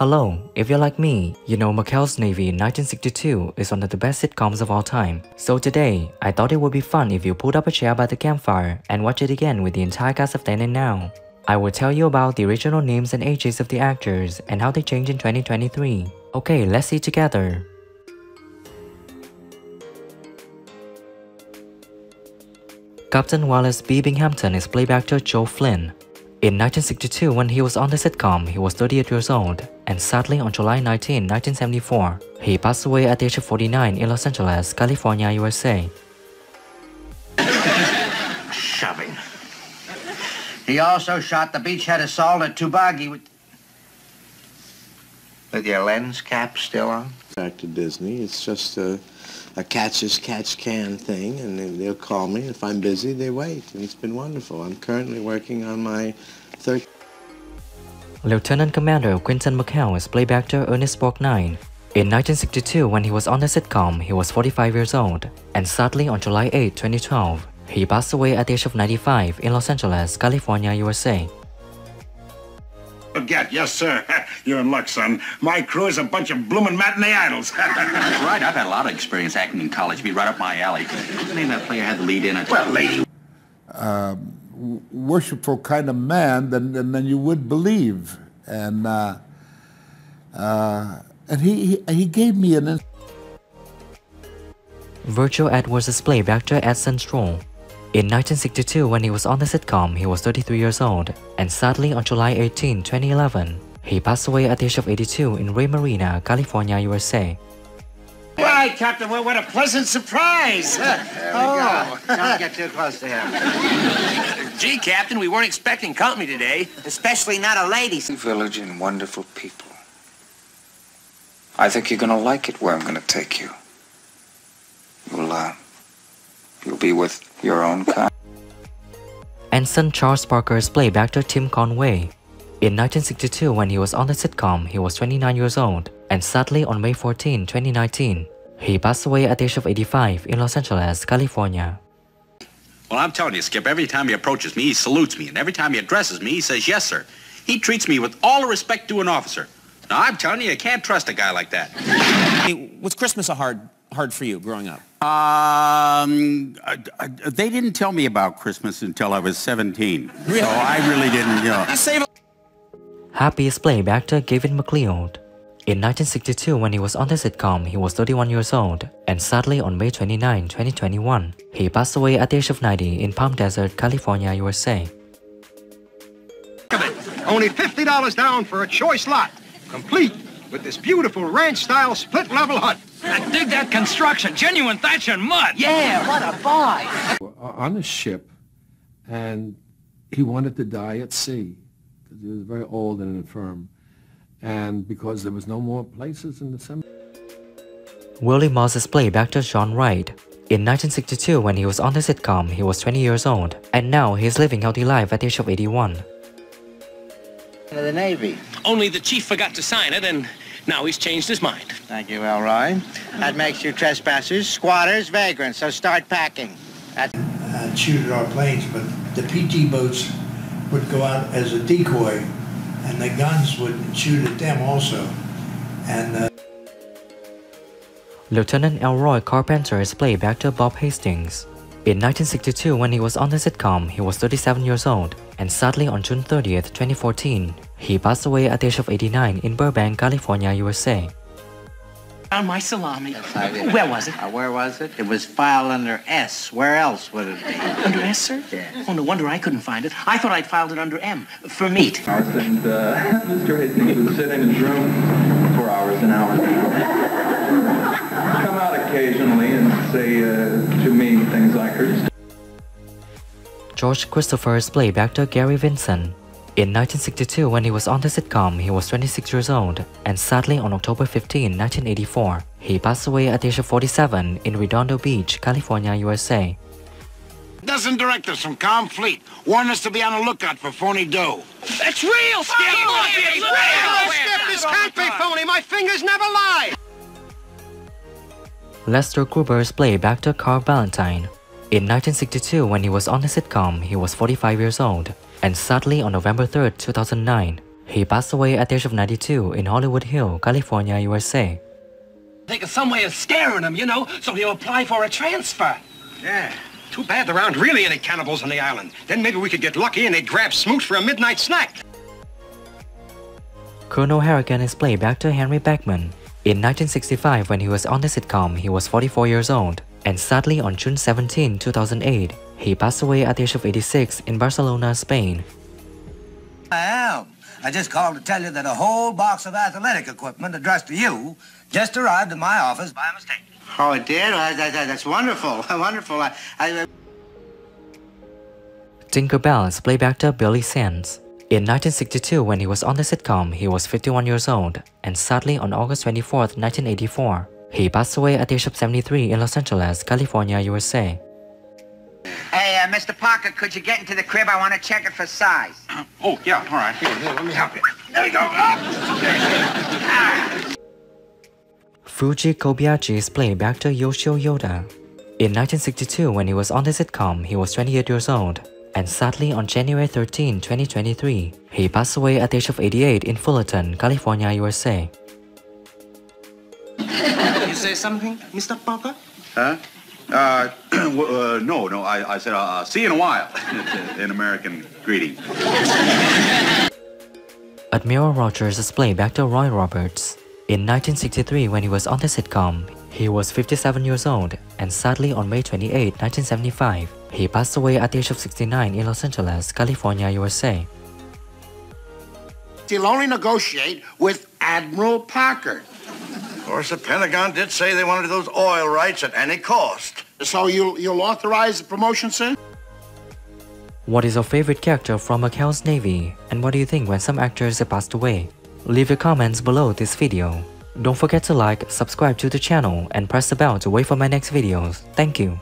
Hello, if you're like me, you know McHale's Navy in 1962 is one of the best sitcoms of all time. So today, I thought it would be fun if you pulled up a chair by the campfire and watch it again with the entire cast of then and now. I will tell you about the original names and ages of the actors and how they changed in 2023. Okay, let's see together. Captain Wallace B. Binghamton is played by actor Joe Flynn. In 1962, when he was on the sitcom, he was 38 years old, and sadly on July 19, 1974, he passed away at the age of 49 in Los Angeles, California, USA. Shoving. He also shot the beachhead assault at Tubagie with your lens cap still on? Back to Disney, it's just a catch-as-catch-can thing, and they'll call me. If I'm busy, they wait, and it's been wonderful. I'm currently working on my third... Lieutenant Commander Quinton McHale is played by actor Ernest Borgnine. In 1962, when he was on the sitcom, he was 45 years old, and sadly on July 8, 2012, he passed away at the age of 95 in Los Angeles, California, USA. Forget, yes, sir. You're in luck, son. My crew is a bunch of bloomin' matinee idols. Right, I've had a lot of experience acting in college. Be right up my alley. What's the name of that player had the lead in it? Well, lady. Worshipful kind of man than you would believe. And he gave me an... Virgil Edwards is played by actor Edson Stroll. In 1962, when he was on the sitcom, he was 33 years old, and sadly on July 18, 2011, he passed away at the age of 82 in Ray Marina, California, USA. All right, Captain, well, what a pleasant surprise! There we go. Don't get too close to him. Gee, Captain, we weren't expecting company today, especially not a lady. Village and wonderful people. I think you're gonna like it where I'm gonna take you. You'll be with your own kind. Ensign Charles Parker is played by actor Tim Conway. In 1962, when he was on the sitcom, he was 29 years old, and sadly on May 14, 2019, he passed away at the age of 85 in Los Angeles, California. Well, I'm telling you, Skip, every time he approaches me, he salutes me, and every time he addresses me, he says, yes, sir. He treats me with all the respect due an officer. Now, I'm telling you, you can't trust a guy like that. Hey, was Christmas a hard for you growing up? They didn't tell me about Christmas until I was 17. Really? So I really didn't, you know. Happy is played by actor Gavin McLeod. In 1962, when he was on the sitcom, he was 31 years old, and sadly on May 29, 2021, he passed away at the age of 90 in Palm Desert, California, USA. Only $50 down for a choice lot, complete with this beautiful ranch-style split-level hut. I dig that construction, genuine thatch and mud. Yeah, what a buy. On a ship, and he wanted to die at sea. He was very old and infirm, and because there was no more places in the cemetery. Willie Moss is played by actor John Wright. In 1962, when he was on the sitcom, he was 20 years old, and now he's living healthy life at the age of 81. ...of the Navy. Only the chief forgot to sign it, and now he's changed his mind. Thank you, Elroy. That makes you trespassers, squatters, vagrants, so start packing. Cheated our planes, but the PT boats would go out as a decoy, and the guns would shoot at them also. Lieutenant Elroy Carpenter is played by actor Bob Hastings. In 1962, when he was on the sitcom, he was 37 years old, and sadly on June 30th, 2014, he passed away at the age of 89 in Burbank, California, USA. On my salami. Where was it? Where was it? It was filed under S. Where else would it be? Under S, sir? Yeah. Oh, no wonder I couldn't find it. I thought I'd filed it under M, for meat. And Mr. Hastings would sit in his room for hours and hours and hours. Come out occasionally and say to me things like her. George Christopher is played by actor Gary Vinson. In 1962, when he was on the sitcom, he was 26 years old, and sadly on October 15, 1984, he passed away at the age of 47 in Redondo Beach, California, USA. Doesn't direct us from calm fleet. Warn us to be on the lookout for phony dough. It's real, Skip! Skip, this can't be phony! My fingers never lie! Lester Gruber is played by actor Carl Ballantine. In 1962, when he was on the sitcom, he was 45 years old, and sadly on November 3, 2009, He passed away at the age of 92 in Hollywood Hill, California, USA. I think of some way of scaring him, you know, so he'll apply for a transfer. Yeah, too bad there aren't really any cannibals on the island. Then maybe we could get lucky and they'd grab Smoot for a midnight snack. Colonel Harrigan is played back to Henry Beckman. In 1965, when he was on the sitcom, he was 44 years old. And sadly, on June 17, 2008, he passed away at the age of 86 in Barcelona, Spain. I just called to tell you that a whole box of athletic equipment addressed to you just arrived at my office by mistake. Oh, it did? That's wonderful. Wonderful. Tinker Bell is played back to Billy Sands. In 1962, when he was on the sitcom, he was 51 years old, and sadly on August 24, 1984, he passed away at the age of 73 in Los Angeles, California, USA. Hey, Mr. Parker, could you get into the crib? I want to check it for size. Oh, yeah, all right. Here, let me help you. There you go. Oh. Fuji Kobayashi is played back to Yoshio Yoda. In 1962, when he was on the sitcom, he was 28 years old. And sadly, on January 13, 2023, he passed away at the age of 88 in Fullerton, California, USA. You say something, Mr. Parker? Huh? No, I said, see you in a while. It's an American greeting. Admiral Rogers is played back to Roy Roberts. In 1963, when he was on the sitcom, he was 57 years old, and sadly on May 28, 1975, he passed away at the age of 69 in Los Angeles, California, USA. He'll only negotiate with Admiral Parker. Of course, the Pentagon did say they wanted those oil rights at any cost. So you'll authorize the promotion, sir? What is your favorite character from McHale's Navy? And what do you think when some actors have passed away? Leave your comments below this video. Don't forget to like, subscribe to the channel, and press the bell to wait for my next videos. Thank you.